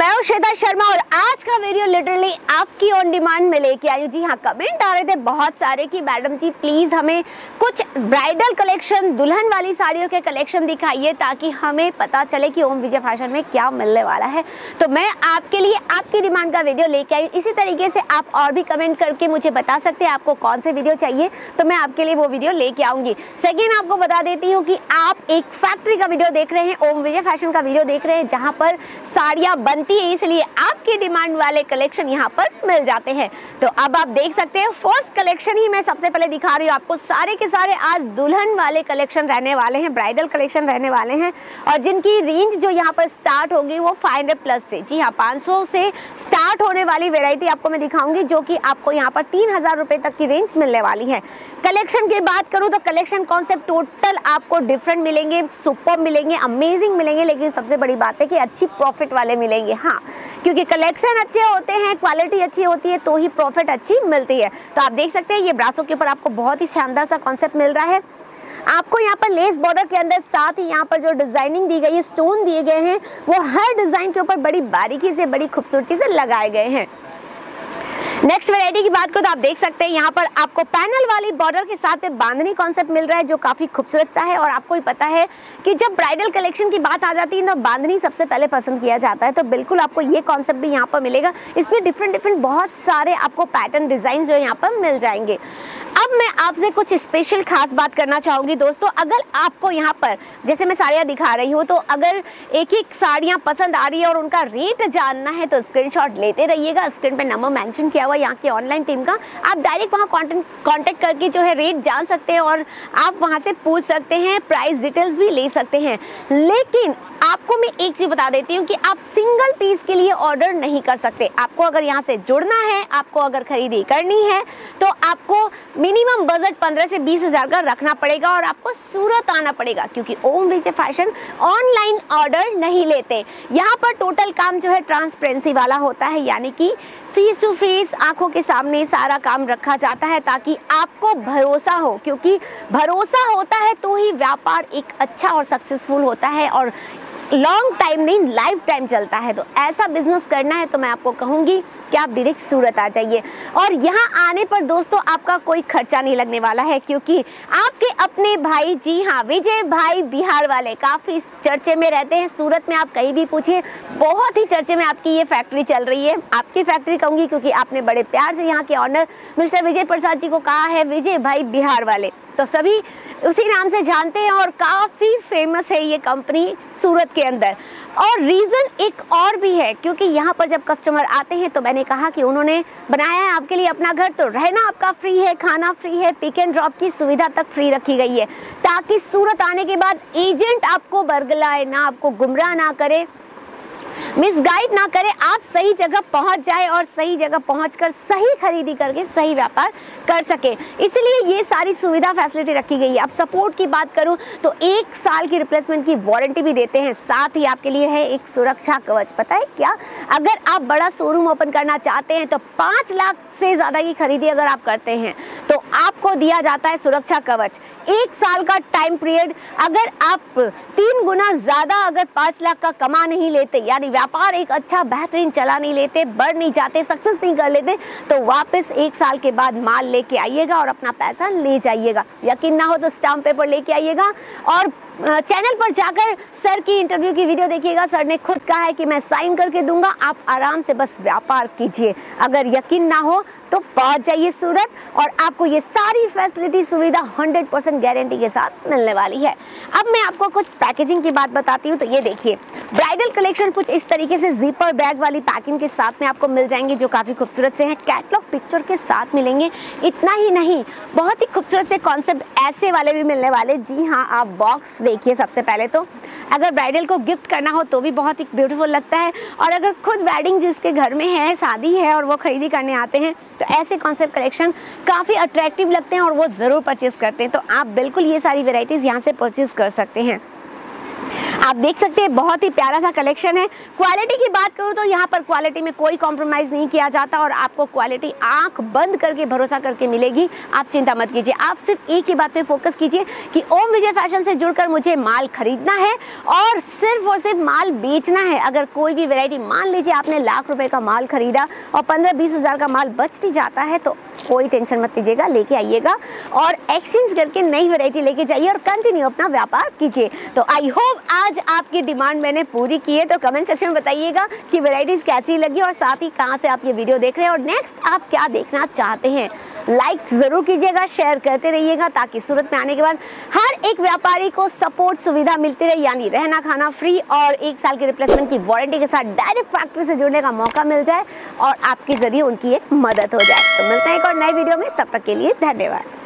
मैं हूं श्वेता शर्मा और आज का वीडियो लिटरली आपकी ऑन डिमांड में लेके आई हूं। जी हाँ, कमेंट आ रहे थे बहुत सारे कि मैडम जी प्लीज़ हमें कुछ ब्राइडल कलेक्शन, दुल्हन वाली साड़ियों के कलेक्शन दिखाइए ताकि हमें पता चले कि ओम विजय फैशन में क्या मिलने वाला है। तो मैं आपके लिए आपकी डिमांड का वीडियो लेके आई हूँ। इसी तरीके से आप और भी कमेंट करके मुझे बता सकते हैं आपको कौन से वीडियो चाहिए, तो मैं आपके लिए वो वीडियो लेके आऊँगी। सेकेंड, आपको बता देती हूँ कि आप एक फैक्ट्री का वीडियो देख रहे हैं, ओम विजय फैशन का वीडियो देख रहे हैं, जहाँ पर साड़ियाँ बनती है, इसलिए आपकी डिमांड वाले कलेक्शन यहाँ पर मिल जाते हैं। तो अब आप देख सकते हैं फर्स्ट कलेक्शन ही मैं सबसे पहले दिखा रही हूँ आपको। सारे के सारे आज दुल्हन वाले कलेक्शन रहने वाले हैं, ब्राइडल कलेक्शन रहने वाले हैं, और जिनकी रेंज जो यहाँ पर स्टार्ट होगी वो 500 प्लस से, जी हाँ 500 से स्टार्ट होने वाली वेराइटी आपको मैं दिखाऊंगी, जो कि आपको यहाँ पर 3000 रुपये तक की रेंज मिलने वाली है। कलेक्शन की बात करूँ तो कलेक्शन कॉन्सेप्ट टोटल आपको डिफरेंट मिलेंगे, सुपर मिलेंगे, अमेजिंग मिलेंगे, लेकिन सबसे बड़ी बात है कि अच्छी प्रॉफिट वाले मिलेंगे। हाँ, क्योंकि कलेक्शन अच्छे होते हैं, क्वालिटी अच्छी होती है, तो ही प्रॉफिट अच्छी मिलती है। तो आप देख सकते हैं ये ब्रासो के ऊपर आपको बहुत ही शानदार सा कॉन्सेप्ट मिल रहा है। आपको यहाँ पर लेस बॉर्डर के अंदर साथ ही यहाँ पर जो डिजाइनिंग दी गई है, स्टोन दिए गए हैं, वो हर डिजाइन के ऊपर बड़ी बारीकी से, बड़ी खूबसूरती से लगाए गए हैं। नेक्स्ट वैरायटी की बात करो तो आप देख सकते हैं यहाँ पर आपको पैनल वाली बॉर्डर के साथ में बांधनी कॉन्सेप्ट मिल रहा है, जो काफ़ी खूबसूरत सा है। और आपको ही पता है कि जब ब्राइडल कलेक्शन की बात आ जाती है तो बांधनी सबसे पहले पसंद किया जाता है, तो बिल्कुल आपको ये कॉन्सेप्ट भी यहाँ पर मिलेगा। इसमें डिफरेंट डिफरेंट बहुत सारे आपको पैटर्न डिज़ाइन जो यहाँ पर मिल जाएंगे। अब मैं आपसे कुछ स्पेशल खास बात करना चाहूँगी दोस्तों। अगर आपको यहाँ पर जैसे मैं साड़ियाँ दिखा रही हूँ, तो अगर एक एक साड़ियाँ पसंद आ रही है और उनका रेट जानना है तो स्क्रीनशॉट लेते रहिएगा। स्क्रीन पे नंबर मेंशन किया हुआ यहाँ की ऑनलाइन टीम का, आप डायरेक्ट वहाँ कॉन्टेक्ट करके जो है रेट जान सकते हैं और आप वहाँ से पूछ सकते हैं, प्राइस डिटेल्स भी ले सकते हैं। लेकिन आपको मैं एक चीज़ बता देती हूँ कि आप सिंगल पीस के लिए ऑर्डर नहीं कर सकते। आपको अगर यहाँ से जुड़ना है, आपको अगर खरीदी करनी है, तो आपको मिनिमम बजट 15 से 20 हज़ार का रखना पड़ेगा और आपको सूरत आना पड़ेगा, क्योंकि Om Vijay fashion online order नहीं लेते। यहाँ पर टोटल काम जो है ट्रांसपेरेंसी वाला होता है, यानी कि फेस टू फेस आंखों के सामने सारा काम रखा जाता है ताकि आपको भरोसा हो, क्योंकि भरोसा होता है तो ही व्यापार एक अच्छा और सक्सेसफुल होता है और लॉन्ग टाइम नहीं, लाइफ टाइम चलता है। तो ऐसा बिजनेस करना है तो मैं आपको कहूँगी कि आप डायरेक्ट सूरत आ जाइए। और यहाँ आने पर दोस्तों आपका कोई खर्चा नहीं लगने वाला है, क्योंकि आपके अपने भाई, जी हाँ, विजय भाई बिहार वाले काफ़ी चर्चे में रहते हैं। सूरत में आप कहीं भी पूछिए, बहुत ही चर्चे में आपकी ये फैक्ट्री चल रही है। आपकी फैक्ट्री कहूँगी क्योंकि आपने बड़े प्यार से यहाँ के ऑनर मिस्टर विजय प्रसाद जी को कहा है, विजय भाई बिहार वाले, तो सभी उसी नाम से जानते हैं और काफ़ी फेमस है ये कंपनी सूरत के अंदर। और रीज़न एक और भी है, क्योंकि यहाँ पर जब कस्टमर आते हैं तो मैंने कहा कि उन्होंने बनाया है आपके लिए अपना घर, तो रहना आपका फ्री है, खाना फ्री है, पिक एंड ड्रॉप की सुविधा तक फ्री रखी गई है, ताकि सूरत आने के बाद एजेंट आपको बरगलाए ना, आपको गुमराह ना करे, मिसगाइड ना करें, आप सही जगह पहुंच जाए और सही जगह पहुंचकर सही खरीदी करके सही व्यापार कर सके, इसलिए ये सारी सुविधा फैसिलिटी रखी गई है। अब सपोर्ट की बात करूं तो 1 साल की रिप्लेसमेंट की वारंटी भी देते हैं, साथ ही आपके लिए है एक सुरक्षा कवच। पता है क्या, अगर आप बड़ा शोरूम ओपन करना चाहते हैं तो 5 लाख से ज़्यादा की खरीदी अगर आप करते हैं तो आपको दिया जाता है सुरक्षा कवच, 1 साल का टाइम पीरियड। अगर आप 3 गुना ज़्यादा अगर 5 लाख का कमा नहीं लेते, यानी व्यापार एक अच्छा बेहतरीन चला नहीं लेते, बढ़ नहीं जाते, सक्सेस नहीं कर लेते, तो वापस 1 साल के बाद माल लेके आइएगा और अपना पैसा ले जाइएगा। यकीन ना हो तो स्टाम्प पेपर लेके आइएगा और चैनल पर जाकर सर की इंटरव्यू की वीडियो देखिएगा। सर ने खुद कहा है कि मैं साइन करके दूंगा, आप आराम से बस व्यापार कीजिए। अगर यकीन ना हो तो पहुंच जाइए सूरत, और आपको ये सारी फैसिलिटी सुविधा 100% गारंटी के साथ मिलने वाली है। अब मैं आपको कुछ पैकेजिंग की बात बताती हूँ, तो ये देखिए ब्राइडल कलेक्शन कुछ इस तरीके से जीपर बैग वाली पैकिंग के साथ में आपको मिल जाएंगे, जो काफ़ी खूबसूरत से हैं, कैटलॉग पिक्चर के साथ मिलेंगे। इतना ही नहीं, बहुत ही खूबसूरत से कॉन्सेप्ट ऐसे वाले भी मिलने वाले, जी हाँ, आप बॉक्स देखिए। सबसे पहले तो अगर ब्राइडल को गिफ्ट करना हो तो भी बहुत ही ब्यूटीफुल लगता है, और अगर खुद वेडिंग जिसके घर में है, शादी है और वो खरीदी करने आते हैं, तो ऐसे कॉन्सेप्ट कलेक्शन काफ़ी अट्रैक्टिव लगते हैं और वो ज़रूर परचेज़ करते हैं। तो आप बिल्कुल ये सारी वेराइटीज़ यहाँ से परचेज़ कर सकते हैं। आप देख सकते हैं बहुत ही प्यारा सा कलेक्शन है। क्वालिटी की बात करूँ तो यहाँ पर क्वालिटी में कोई कॉम्प्रोमाइज़ नहीं किया जाता और आपको क्वालिटी आँख बंद करके भरोसा करके मिलेगी। आप चिंता मत कीजिए, आप सिर्फ एक ही बात पे फोकस कीजिए कि ओम विजय फैशन से जुड़कर मुझे माल खरीदना है और सिर्फ माल बेचना है। अगर कोई भी वैरायटी, मान लीजिए आपने लाख रुपए का माल खरीदा और 15-20 हज़ार का माल बच भी जाता है तो कोई टेंशन मत लीजिएगा, लेके आइएगा और एक्सचेंज करके नई वैरायटी लेके जाइए और कंटिन्यू अपना व्यापार कीजिए। तो आई होप आज आपकी डिमांड मैंने पूरी की है। तो कमेंट सेक्शन में बताइएगा कि वैरायटीज़ कैसी लगी और साथ ही कहाँ से आप ये वीडियो देख रहे हैं और नेक्स्ट आप क्या देखना चाहते हैं। लाइक ज़रूर कीजिएगा, शेयर करते रहिएगा ताकि सूरत में आने के बाद हर एक व्यापारी को सपोर्ट सुविधा मिलती रहे, यानी रहना खाना फ्री और 1 साल की रिप्लेसमेंट की वारंटी के साथ डायरेक्ट फैक्ट्री से जुड़ने का मौका मिल जाए और आपके ज़रिए उनकी एक मदद हो जाए। तो मिलते हैं एक और नए वीडियो में, तब तक के लिए धन्यवाद।